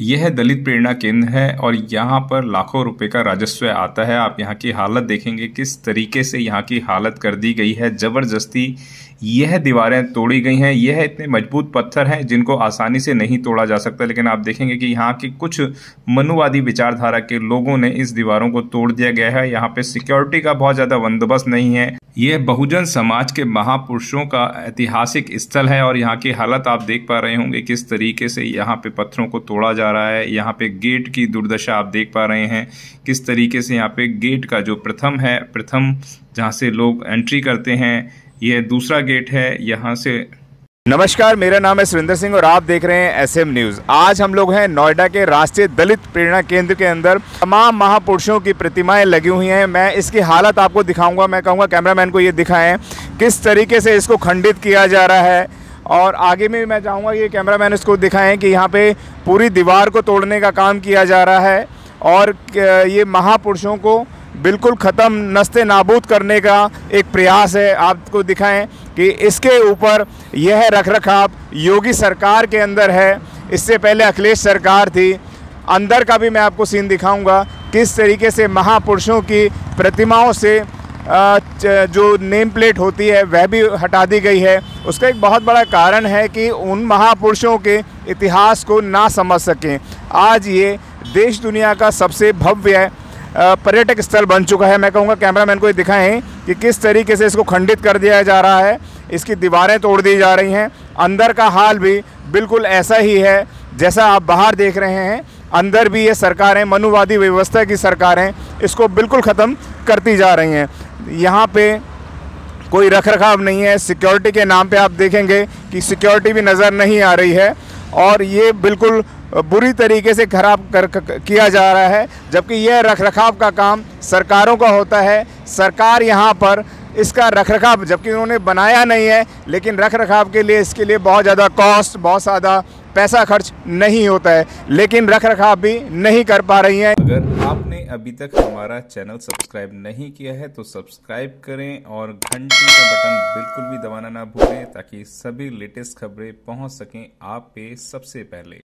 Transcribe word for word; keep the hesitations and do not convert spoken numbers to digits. यह दलित प्रेरणा केंद्र है और यहाँ पर लाखों रुपए का राजस्व आता है। आप यहाँ की हालत देखेंगे किस तरीके से यहाँ की हालत कर दी गई है, ज़बरदस्ती यह दीवारें तोड़ी गई हैं। यह इतने मजबूत पत्थर हैं जिनको आसानी से नहीं तोड़ा जा सकता, लेकिन आप देखेंगे कि यहाँ के कुछ मनुवादी विचारधारा के लोगों ने इस दीवारों को तोड़ दिया गया है। यहाँ पे सिक्योरिटी का बहुत ज़्यादा बंदोबस्त नहीं है। यह बहुजन समाज के महापुरुषों का ऐतिहासिक स्थल है और यहाँ की हालत आप देख पा रहे होंगे किस तरीके से यहाँ पे पत्थरों को तोड़ा जा रहा है। यहाँ पे गेट की दुर्दशा आप देख पा रहे हैं किस तरीके से यहाँ पे गेट का जो प्रथम है, प्रथम जहाँ से लोग एंट्री करते हैं, यह दूसरा गेट है यहाँ से। नमस्कार, मेरा नाम है सुरेंद्र सिंह और आप देख रहे हैं एस एम न्यूज। आज हम लोग हैं नोएडा के राष्ट्रीय दलित प्रेरणा केंद्र के अंदर। तमाम महापुरुषों की प्रतिमाएं लगी हुई हैं। मैं इसकी हालत आपको दिखाऊंगा। मैं कहूंगा कैमरामैन को ये दिखाएं किस तरीके से इसको खंडित किया जा रहा है। और आगे में मैं चाहूँगा ये कैमरामैन इसको दिखाएँ कि यहाँ पर पूरी दीवार को तोड़ने का काम किया जा रहा है और ये महापुरुषों को बिल्कुल ख़त्म नस्ते नाबूद करने का एक प्रयास है। आपको दिखाएं कि इसके ऊपर यह रखरखाव योगी सरकार के अंदर है, इससे पहले अखिलेश सरकार थी। अंदर का भी मैं आपको सीन दिखाऊंगा किस तरीके से महापुरुषों की प्रतिमाओं से जो नेम प्लेट होती है वह भी हटा दी गई है। उसका एक बहुत बड़ा कारण है कि उन महापुरुषों के इतिहास को ना समझ सकें। आज ये देश दुनिया का सबसे भव्य पर्यटक स्थल बन चुका है। मैं कहूँगा कैमरामैन को ये दिखाएं कि किस तरीके से इसको खंडित कर दिया जा रहा है, इसकी दीवारें तोड़ दी जा रही हैं। अंदर का हाल भी बिल्कुल ऐसा ही है जैसा आप बाहर देख रहे हैं। अंदर भी ये सरकारें, मनुवादी व्यवस्था की सरकारें, इसको बिल्कुल ख़त्म करती जा रही हैं। यहाँ पे कोई रखरखाव नहीं है। सिक्योरिटी के नाम पर आप देखेंगे कि सिक्योरिटी भी नज़र नहीं आ रही है और ये बिल्कुल बुरी तरीके से खराब कर किया जा रहा है, जबकि यह रखरखाव का काम सरकारों का होता है। सरकार यहाँ पर इसका रखरखाव, जबकि उन्होंने बनाया नहीं है, लेकिन रखरखाव के लिए इसके लिए बहुत ज़्यादा कॉस्ट, बहुत ज़्यादा पैसा खर्च नहीं होता है, लेकिन रखरखाव भी नहीं कर पा रही है। अगर आपने अभी तक हमारा चैनल सब्सक्राइब नहीं किया है तो सब्सक्राइब करें और घंटी का बटन बिल्कुल भी दबाना ना भूलें ताकि सभी लेटेस्ट खबरें पहुंच सकें आप पे सबसे पहले।